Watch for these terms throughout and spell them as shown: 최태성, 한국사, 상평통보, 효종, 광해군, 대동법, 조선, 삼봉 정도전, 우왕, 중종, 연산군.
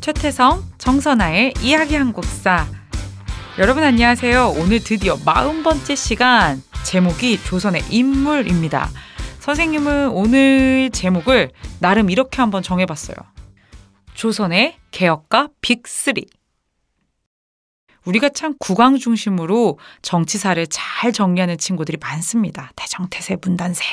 최태성, 정선아의 이야기 한국사. 여러분 안녕하세요. 오늘 드디어 40번째 시간, 제목이 조선의 인물입니다. 선생님은 오늘 제목을 나름 이렇게 한번 정해봤어요. 조선의 개혁가 빅3. 우리가 참 국왕 중심으로 정치사를 잘 정리하는 친구들이 많습니다. 대정태세, 문단세,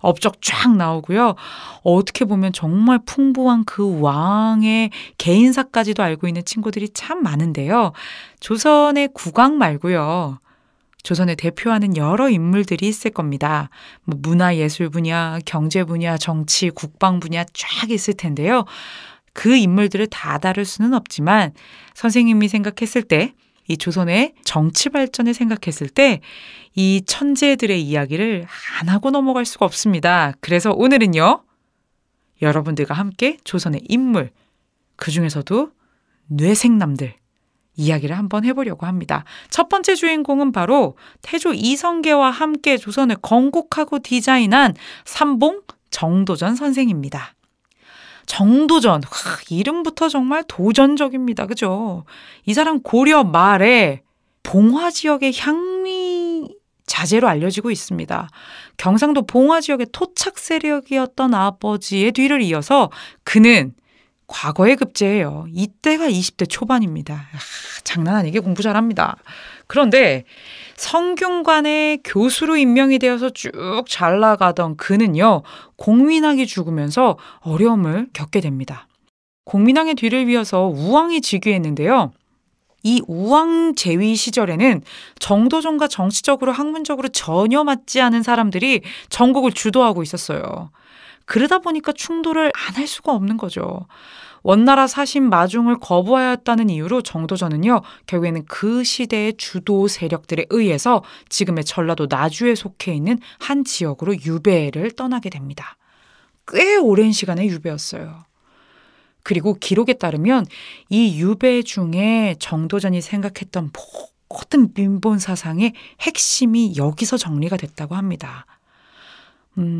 업적 쫙 나오고요. 어떻게 보면 정말 풍부한 그 왕의 개인사까지도 알고 있는 친구들이 참 많은데요. 조선의 국왕 말고요. 조선을 대표하는 여러 인물들이 있을 겁니다. 뭐 문화예술 분야, 경제 분야, 정치, 국방 분야 쫙 있을 텐데요. 그 인물들을 다 다룰 수는 없지만 선생님이 생각했을 때, 이 조선의 정치 발전을 생각했을 때 이 천재들의 이야기를 안 하고 넘어갈 수가 없습니다. 그래서 오늘은요, 여러분들과 함께 조선의 인물, 그중에서도 뇌생남들 이야기를 한번 해보려고 합니다. 첫 번째 주인공은 바로 태조 이성계와 함께 조선을 건국하고 디자인한 삼봉 정도전 선생입니다. 정도전, 이름부터 정말 도전적입니다. 그죠? 이 사람 고려 말에 봉화 지역의 향미 자재로 알려지고 있습니다. 경상도 봉화 지역의 토착 세력이었던 아버지의 뒤를 이어서 그는 과거에 급제해요. 이때가 20대 초반입니다. 장난 아니게 공부 잘합니다. 그런데 성균관의 교수로 임명이 되어서 쭉 잘 나가던 그는요, 공민왕이 죽으면서 어려움을 겪게 됩니다. 공민왕의 뒤를 이어서 우왕이 즉위했는데요. 이 우왕 재위 시절에는 정도전과 정치적으로 학문적으로 전혀 맞지 않은 사람들이 전국을 주도하고 있었어요. 그러다 보니까 충돌을 안 할 수가 없는 거죠. 원나라 사신 마중을 거부하였다는 이유로 정도전은요, 결국에는 그 시대의 주도 세력들에 의해서 지금의 전라도 나주에 속해 있는 한 지역으로 유배를 떠나게 됩니다. 꽤 오랜 시간의 유배였어요. 그리고 기록에 따르면 이 유배 중에 정도전이 생각했던 모든 민본 사상의 핵심이 여기서 정리가 됐다고 합니다.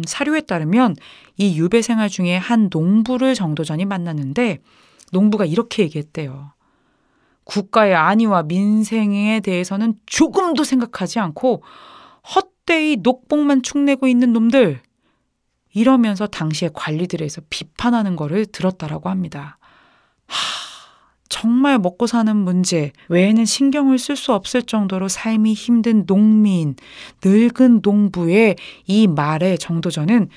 사료에 따르면 이 유배 생활 중에 한 농부를 정도전이 만났는데, 농부가 이렇게 얘기했대요. 국가의 안위와 민생에 대해서는 조금도 생각하지 않고 헛되이 녹봉만 축내고 있는 놈들, 이러면서 당시의 관리들에서 비판하는 거를 들었다라고 합니다. 정말 먹고 사는 문제 외에는 신경을 쓸 수 없을 정도로 삶이 힘든 농민, 늙은 농부의 이 말의 정도전은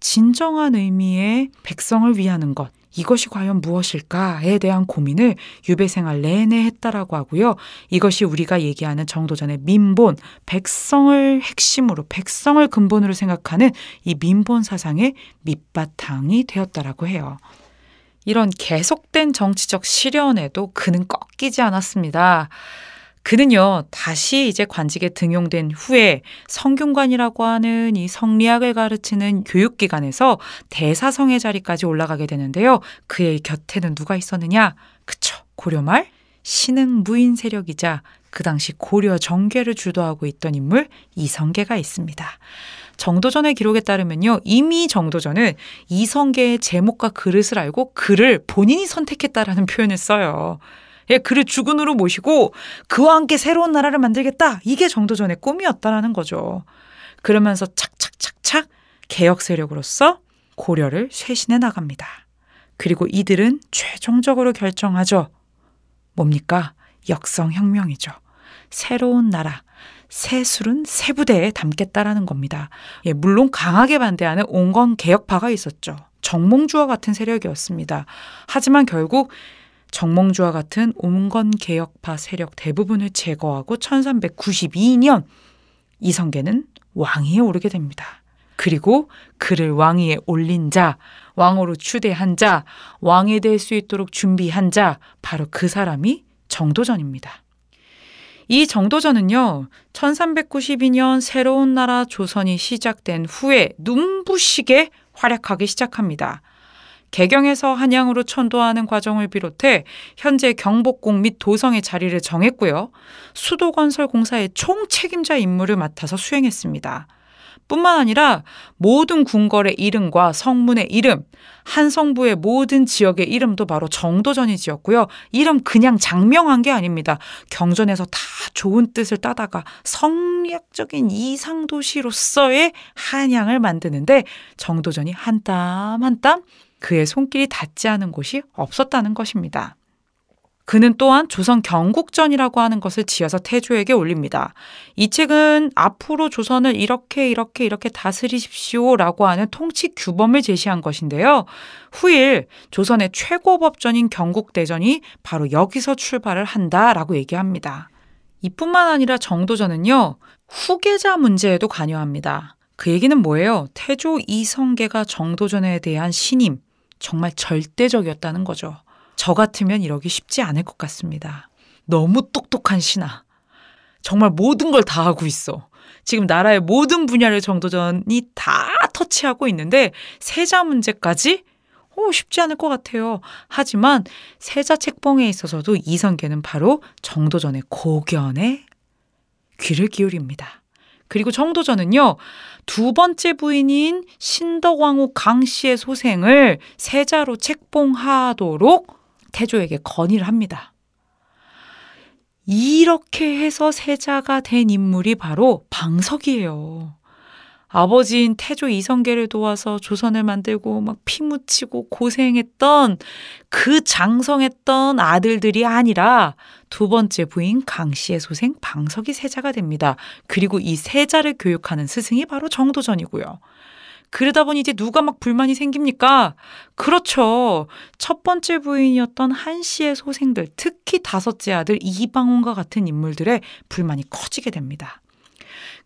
진정한 의미의 백성을 위하는 것, 이것이 과연 무엇일까에 대한 고민을 유배생활 내내 했다라고 하고요. 이것이 우리가 얘기하는 정도전의 민본, 백성을 핵심으로, 백성을 근본으로 생각하는 이 민본 사상의 밑바탕이 되었다라고 해요. 이런 계속된 정치적 시련에도 그는 꺾이지 않았습니다. 그는요, 다시 이제 관직에 등용된 후에 성균관이라고 하는 이 성리학을 가르치는 교육기관에서 대사성의 자리까지 올라가게 되는데요. 그의 곁에는 누가 있었느냐? 그쵸, 고려말 신흥 무인 세력이자 그 당시 고려 정계를 주도하고 있던 인물 이성계가 있습니다. 정도전의 기록에 따르면요, 이미 정도전은 이성계의 제목과 그릇을 알고 그를 본인이 선택했다라는 표현을 써요. 예, 그를 주군으로 모시고 그와 함께 새로운 나라를 만들겠다, 이게 정도전의 꿈이었다라는 거죠. 그러면서 착착착착 개혁 세력으로서 고려를 쇄신해 나갑니다. 그리고 이들은 최종적으로 결정하죠. 뭡니까? 역성혁명이죠. 새로운 나라, 새 술은 새 부대에 담겠다라는 겁니다. 예, 물론 강하게 반대하는 온건 개혁파가 있었죠. 정몽주와 같은 세력이었습니다. 하지만 결국 정몽주와 같은 온건 개혁파 세력 대부분을 제거하고 1392년 이성계는 왕위에 오르게 됩니다. 그리고 그를 왕위에 올린 자, 왕으로 추대한 자, 왕이 될 수 있도록 준비한 자, 바로 그 사람이 정도전입니다. 이 정도전은요, 1392년 새로운 나라 조선이 시작된 후에 눈부시게 활약하기 시작합니다. 개경에서 한양으로 천도하는 과정을 비롯해 현재 경복궁 및 도성의 자리를 정했고요. 수도건설 공사의 총책임자 임무를 맡아서 수행했습니다. 뿐만 아니라 모든 궁궐의 이름과 성문의 이름, 한 성부의 모든 지역의 이름도 바로 정도전이 지었고요. 이름 그냥 장명한 게 아닙니다. 경전에서 다 좋은 뜻을 따다가 성략적인 이상도시로서의 한양을 만드는데 정도전이 한 땀 한 땀 그의 손길이 닿지 않은 곳이 없었다는 것입니다. 그는 또한 조선 경국전이라고 하는 것을 지어서 태조에게 올립니다. 이 책은 앞으로 조선을 이렇게 다스리십시오라고 하는 통치 규범을 제시한 것인데요. 후일 조선의 최고 법전인 경국대전이 바로 여기서 출발을 한다라고 얘기합니다. 이뿐만 아니라 정도전은요, 후계자 문제에도 관여합니다. 그 얘기는 뭐예요? 태조 이성계가 정도전에 대한 신임, 정말 절대적이었다는 거죠. 저 같으면 이러기 쉽지 않을 것 같습니다. 너무 똑똑한 신하. 정말 모든 걸 다 하고 있어. 지금 나라의 모든 분야를 정도전이 다 터치하고 있는데 세자 문제까지? 쉽지 않을 것 같아요. 하지만 세자 책봉에 있어서도 이성계는 바로 정도전의 고견에 귀를 기울입니다. 그리고 정도전은요, 두 번째 부인인 신덕왕후 강씨의 소생을 세자로 책봉하도록 태조에게 건의를 합니다. 이렇게 해서 세자가 된 인물이 바로 방석이에요. 아버지인 태조 이성계를 도와서 조선을 만들고 막 피 묻히고 고생했던 그 장성했던 아들들이 아니라 두 번째 부인 강씨의 소생 방석이 세자가 됩니다. 그리고 이 세자를 교육하는 스승이 바로 정도전이고요. 그러다 보니 이제 누가 막 불만이 생깁니까? 그렇죠. 첫 번째 부인이었던 한씨의 소생들, 특히 다섯째 아들 이방원과 같은 인물들의 불만이 커지게 됩니다.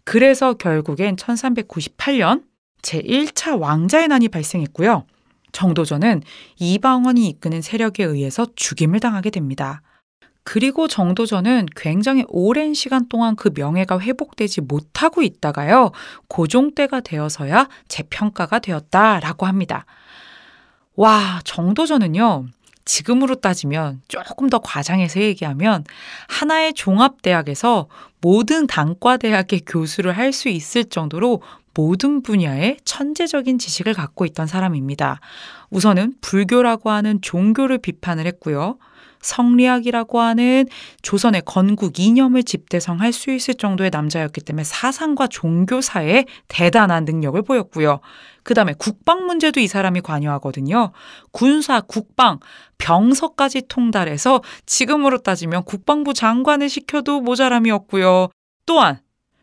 그래서 결국엔 1398년 제1차 왕자의 난이 발생했고요. 정도전은 이방원이 이끄는 세력에 의해서 죽임을 당하게 됩니다. 그리고 정도전은 굉장히 오랜 시간 동안 그 명예가 회복되지 못하고 있다가요, 고종 때가 되어서야 재평가가 되었다라고 합니다. 와, 정도전은요, 지금으로 따지면 조금 더 과장해서 얘기하면 하나의 종합대학에서 모든 단과대학의 교수를 할 수 있을 정도로 모든 분야의 천재적인 지식을 갖고 있던 사람입니다. 우선은 불교라고 하는 종교를 비판을 했고요. 성리학이라고 하는 조선의 건국 이념을 집대성할 수 있을 정도의 남자였기 때문에 사상과 종교사에 대단한 능력을 보였고요. 그 다음에 국방 문제도 이 사람이 관여하거든요. 군사, 국방, 병서까지 통달해서 지금으로 따지면 국방부 장관을 시켜도 모자람이 없고요. 또한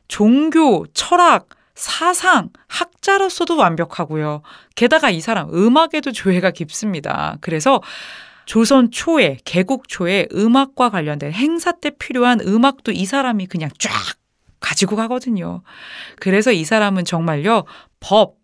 종교, 철학, 사상, 학자로서도 완벽하고요. 게다가 이 사람 음악에도 조예가 깊습니다. 그래서 조선 초에, 개국 초에 음악과 관련된 행사 때 필요한 음악도 이 사람이 그냥 쫙 가지고 가거든요. 그래서 이 사람은 정말요, 법,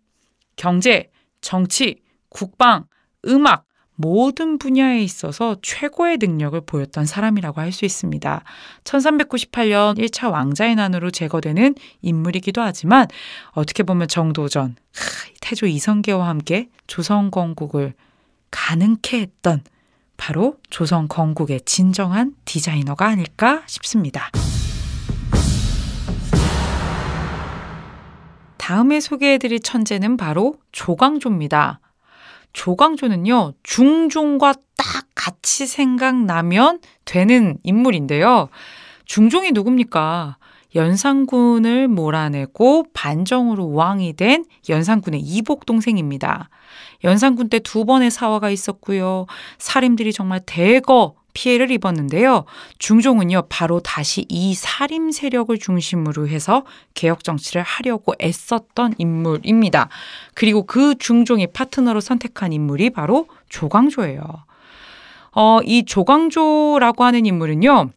경제, 정치, 국방, 음악 모든 분야에 있어서 최고의 능력을 보였던 사람이라고 할 수 있습니다. 1398년 1차 왕자의 난으로 제거되는 인물이기도 하지만 어떻게 보면 정도전, 태조 이성계와 함께 조선 건국을 가능케 했던 바로 조선 건국의 진정한 디자이너가 아닐까 싶습니다. 다음에 소개해드릴 천재는 바로 조광조입니다. 조광조는요, 중종과 딱 같이 생각나면 되는 인물인데요. 중종이 누굽니까? 연산군을 몰아내고 반정으로 왕이 된 연산군의 이복 동생입니다. 연산군 때 두 번의 사화가 있었고요. 사림들이 정말 대거 피해를 입었는데요. 중종은요, 바로 다시 이 사림 세력을 중심으로 해서 개혁 정치를 하려고 애썼던 인물입니다. 그리고 그 중종이 파트너로 선택한 인물이 바로 조광조예요. 이 조광조라고 하는 인물은요,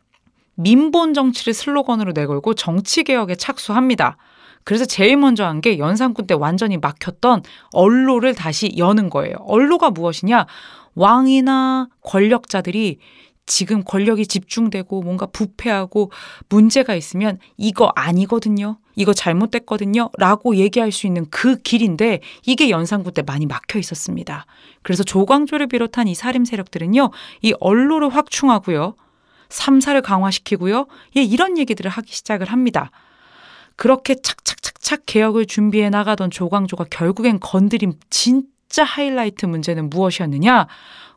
민본 정치를 슬로건으로 내걸고 정치개혁에 착수합니다. 그래서 제일 먼저 한 게 연산군 때 완전히 막혔던 언로를 다시 여는 거예요. 언로가 무엇이냐? 왕이나 권력자들이 지금 권력이 집중되고 뭔가 부패하고 문제가 있으면 이거 아니거든요. 이거 잘못됐거든요. 라고 얘기할 수 있는 그 길인데 이게 연산군 때 많이 막혀 있었습니다. 그래서 조광조를 비롯한 이 사림 세력들은요, 이 언로를 확충하고요, 삼사를 강화시키고요, 이런 얘기들을 하기 시작을 합니다. 그렇게 착착착 차곡차곡 개혁을 준비해 나가던 조광조가 결국엔 건드린 진짜 하이라이트 문제는 무엇이었느냐?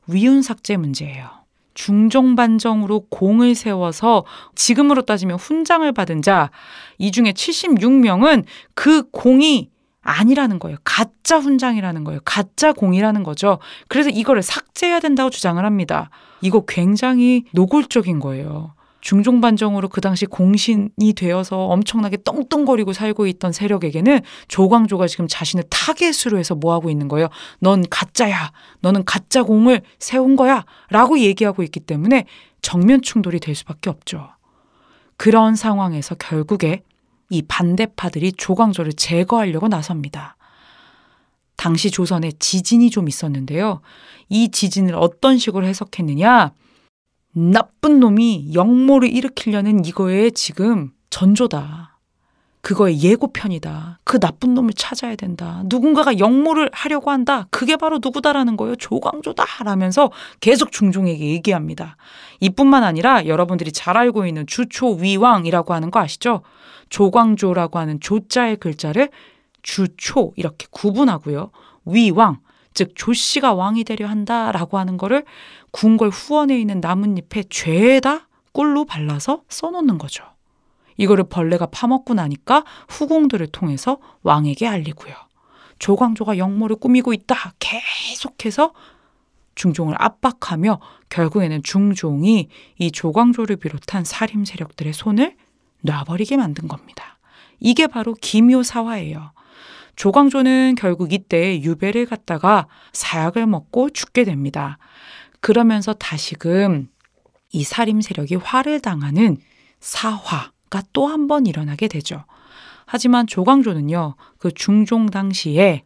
위운삭제 문제예요. 중종반정으로 공을 세워서 지금으로 따지면 훈장을 받은 자, 이 중에 76명은 그 공이 아니라는 거예요. 가짜 훈장이라는 거예요. 가짜 공이라는 거죠. 그래서 이거를 삭제해야 된다고 주장을 합니다. 이거 굉장히 노골적인 거예요. 중종반정으로 그 당시 공신이 되어서 엄청나게 떵떵거리고 살고 있던 세력에게는 조광조가 지금 자신을 타겟으로 해서 뭐하고 있는 거예요? 넌 가짜야. 너는 가짜 공을 세운 거야. 라고 얘기하고 있기 때문에 정면 충돌이 될 수밖에 없죠. 그런 상황에서 결국에 이 반대파들이 조광조를 제거하려고 나섭니다. 당시 조선에 지진이 좀 있었는데요. 이 지진을 어떤 식으로 해석했느냐? 나쁜 놈이 역모를 일으키려는 이거에 지금 전조다. 그거의 예고편이다. 그 나쁜 놈을 찾아야 된다. 누군가가 역모를 하려고 한다. 그게 바로 누구다라는 거예요. 조광조다. 라면서 계속 중종에게 얘기합니다. 이뿐만 아니라 여러분들이 잘 알고 있는 주초위왕이라고 하는 거 아시죠? 조광조라고 하는 조자의 글자를 주초 이렇게 구분하고요. 위왕. 즉 조씨가 왕이 되려 한다라고 하는 거를 궁궐 후원에 있는 나뭇잎에 죄에다 꿀로 발라서 써놓는 거죠. 이거를 벌레가 파먹고 나니까 후궁들을 통해서 왕에게 알리고요. 조광조가 역모를 꾸미고 있다. 계속해서 중종을 압박하며 결국에는 중종이 이 조광조를 비롯한 살림 세력들의 손을 놔버리게 만든 겁니다. 이게 바로 기묘사화예요. 조광조는 결국 이때 유배를 갔다가 사약을 먹고 죽게 됩니다. 그러면서 다시금 이 살림 세력이 화를 당하는 사화가 또 한 번 일어나게 되죠. 하지만 조광조는요, 그 중종 당시에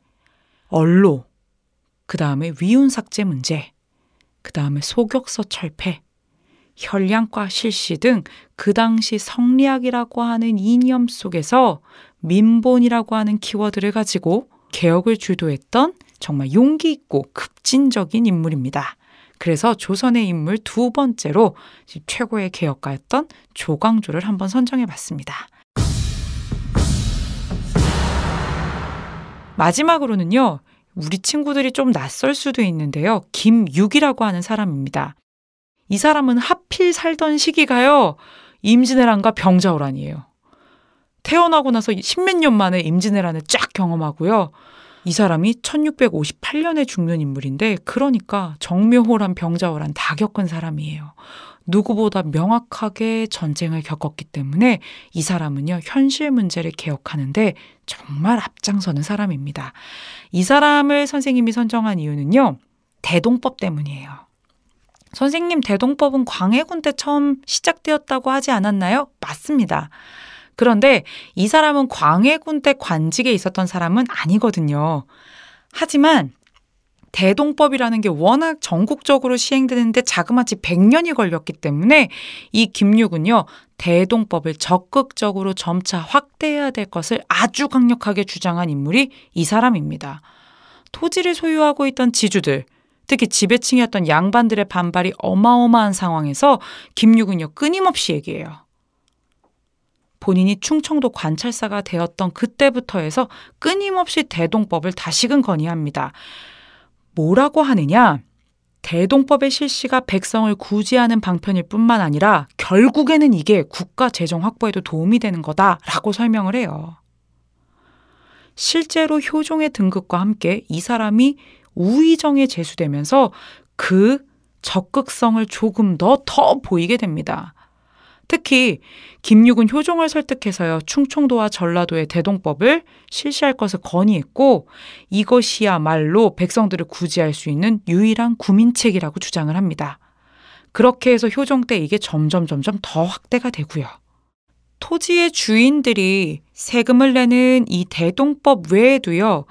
언로, 그 다음에 위운삭제 문제, 그 다음에 소격서 철폐, 혈량과 실시 등 그 당시 성리학이라고 하는 이념 속에서 민본이라고 하는 키워드를 가지고 개혁을 주도했던 정말 용기 있고 급진적인 인물입니다. 그래서 조선의 인물 두 번째로 최고의 개혁가였던 조광조를 한번 선정해봤습니다. 마지막으로는요, 우리 친구들이 좀 낯설 수도 있는데요. 김육이라고 하는 사람입니다. 이 사람은 하필 살던 시기가요, 임진왜란과 병자호란이에요. 태어나고 나서 10몇 년 만에 임진왜란을 쫙 경험하고요. 이 사람이 1658년에 죽는 인물인데, 그러니까 정묘호란, 병자호란 다 겪은 사람이에요. 누구보다 명확하게 전쟁을 겪었기 때문에 이 사람은요, 현실 문제를 개혁하는데 정말 앞장서는 사람입니다. 이 사람을 선생님이 선정한 이유는요, 대동법 때문이에요. 선생님, 대동법은 광해군 때 처음 시작되었다고 하지 않았나요? 맞습니다. 그런데 이 사람은 광해군 때 관직에 있었던 사람은 아니거든요. 하지만 대동법이라는 게 워낙 전국적으로 시행되는데 자그마치 100년이 걸렸기 때문에 이 김육은요, 대동법을 적극적으로 점차 확대해야 될 것을 아주 강력하게 주장한 인물이 이 사람입니다. 토지를 소유하고 있던 지주들, 특히 지배층이었던 양반들의 반발이 어마어마한 상황에서 김육은요, 끊임없이 얘기해요. 본인이 충청도 관찰사가 되었던 그때부터 해서 끊임없이 대동법을 다시금 건의합니다. 뭐라고 하느냐? 대동법의 실시가 백성을 구제하는 방편일 뿐만 아니라 결국에는 이게 국가 재정 확보에도 도움이 되는 거다라고 설명을 해요. 실제로 효종의 등극과 함께 이 사람이 우의정에 제수되면서 그 적극성을 조금 더 보이게 됩니다. 특히 김육은 효종을 설득해서요, 충청도와 전라도의 대동법을 실시할 것을 건의했고, 이것이야말로 백성들을 구제할 수 있는 유일한 구민책이라고 주장을 합니다. 그렇게 해서 효종 때 이게 점점 더 확대가 되고요. 토지의 주인들이 세금을 내는 이 대동법 외에도요,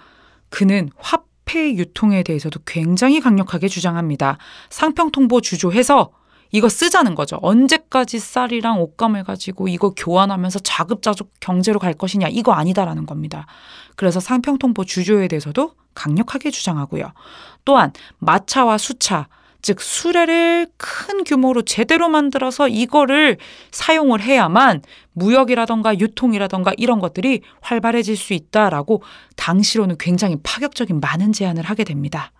그는 화폐 유통에 대해서도 굉장히 강력하게 주장합니다. 상평통보 주조해서 이거 쓰자는 거죠. 언제까지 쌀이랑 옷감을 가지고 이거 교환하면서 자급자족 경제로 갈 것이냐, 이거 아니다라는 겁니다. 그래서 상평통보 주조에 대해서도 강력하게 주장하고요. 또한 마차와 수차, 즉 수레를 큰 규모로 제대로 만들어서 이거를 사용을 해야만 무역이라던가 유통이라던가 이런 것들이 활발해질 수 있다라고 당시로는 굉장히 파격적인 많은 제안을 하게 됩니다.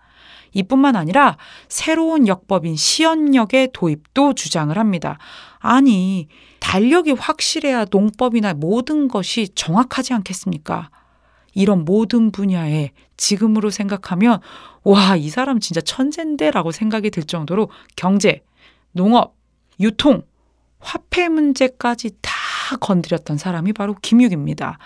이뿐만 아니라 새로운 역법인 시연역의 도입도 주장을 합니다. 아니, 달력이 확실해야 농법이나 모든 것이 정확하지 않겠습니까? 이런 모든 분야에 지금으로 생각하면 와, 이 사람 진짜 천재인데 라고 생각이 들 정도로 경제, 농업, 유통, 화폐 문제까지 다 건드렸던 사람이 바로 김육입니다.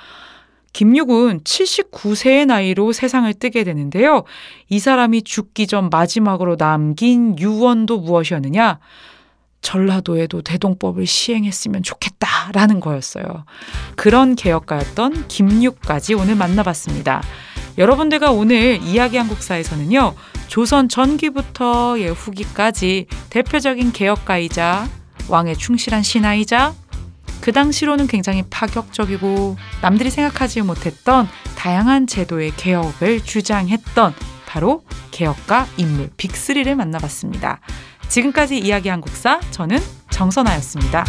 김육은 79세의 나이로 세상을 뜨게 되는데요. 이 사람이 죽기 전 마지막으로 남긴 유언도 무엇이었느냐? 전라도에도 대동법을 시행했으면 좋겠다라는 거였어요. 그런 개혁가였던 김육까지 오늘 만나봤습니다. 여러분들과 오늘 이야기 한국사에서는요, 조선 전기부터의 후기까지 대표적인 개혁가이자 왕의 충실한 신하이자 그 당시로는 굉장히 파격적이고 남들이 생각하지 못했던 다양한 제도의 개혁을 주장했던 바로 개혁가 인물 빅3를 만나봤습니다. 지금까지 이야기 한국사, 저는 정선아였습니다.